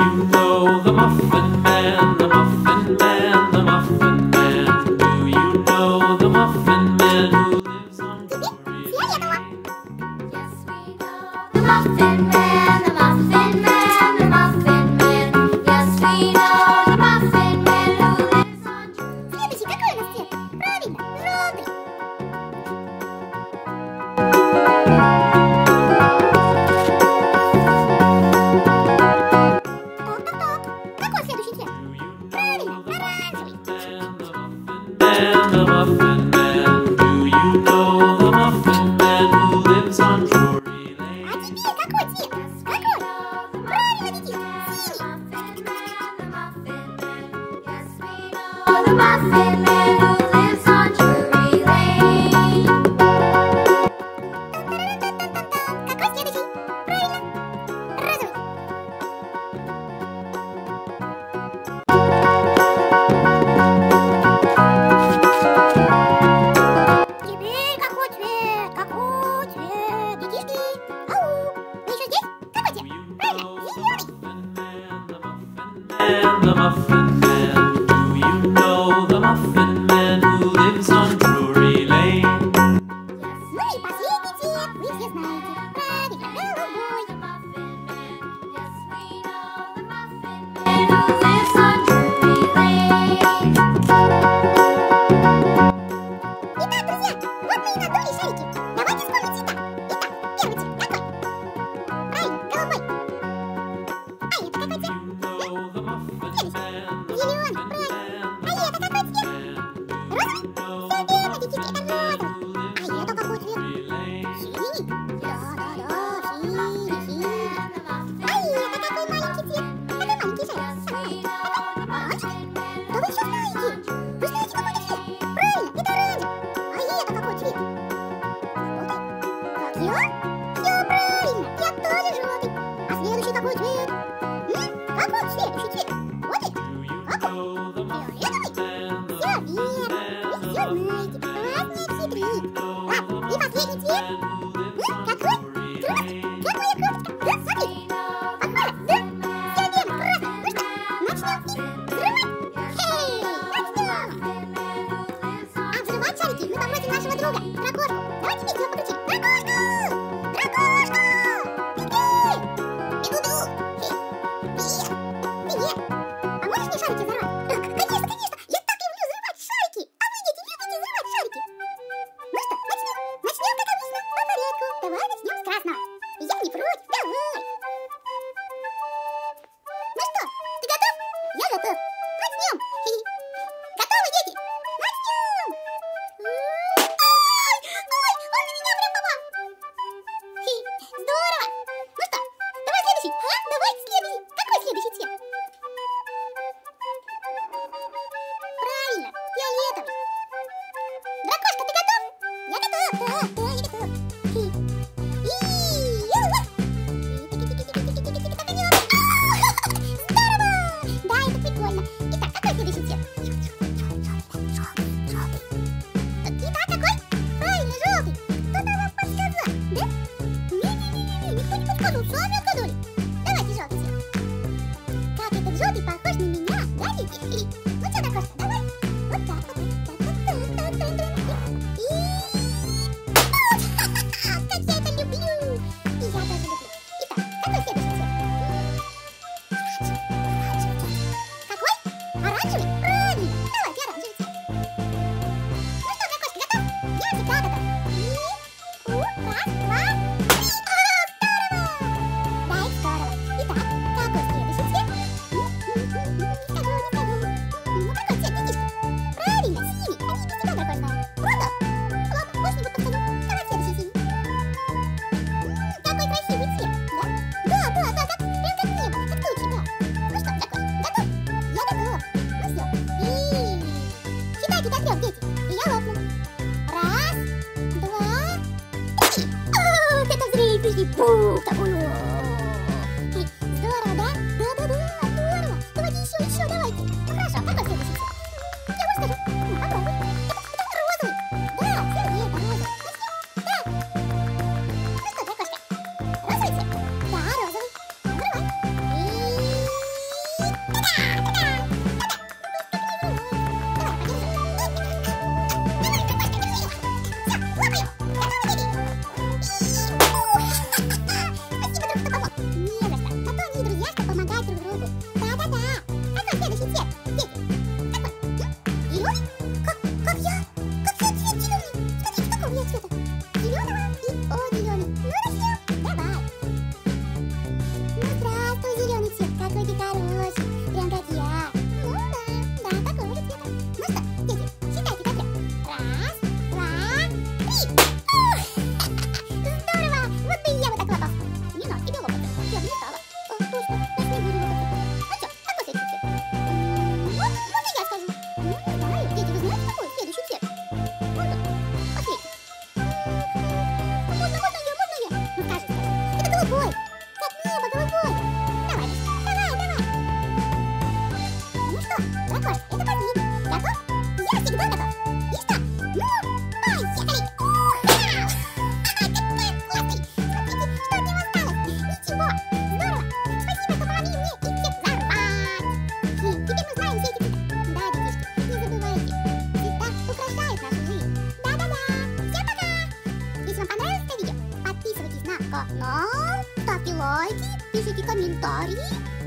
you know the Muffin Man, the Muffin Man, the Muffin Man? Do you know the Muffin Man who lives on Drury Lane? Yes, we know the Muffin Man, the Muffin Man, the Muffin Man. Yes, we know the Muffin Man who lives on Drury Lane. Следующий какой у нас цвет? Правильно, желтый. The Muffin Man, do you know the Muffin Man who lives on Drury Lane? А теперь какой цвет? Какой? Правильно, детишки, синий. The Muffin Man who lives on Drury Lane. Какой следующий? Правильно, розовый. The Muffin Man, do you know the Muffin Man who lives on Drury Lane? Ну и последний цвет вы все знаете. Правильно, голубой. The Muffin Man, yes we know the Muffin Man who lives on Drury Lane. Итак, друзья, вот мы и надули шарики. Давайте вспомним цвета. Итак, первый цвет какой? Правильно, голубой. А это какой цвет? Let's go. Макош, это папик. Готов? Я всегда готов. И что? Ну, поехали! Ух! Ха-ха, какой классный! Смотрите, что от него осталось. Ничего, здорово. Спасибо, что помогли мне их всех взорвать. Теперь мы знаем все эти цвета. Да, детишки, не забывайте. Цвета украшают нашу жизнь. Да-да-да. Всем пока! Если вам понравилось это видео, подписывайтесь на канал, ставьте лайки, пишите комментарии.